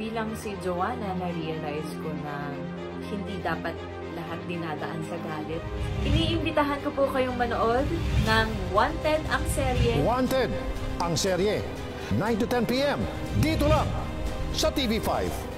bilang si Joanna, na-realize ko na hindi dapat lahat dinadaan sa galit. Iniimbitahan ko po kayong manood ng Wanted Ang Serye. Wanted Ang Serye, 9 to 10 p.m. dito lang sa TV5.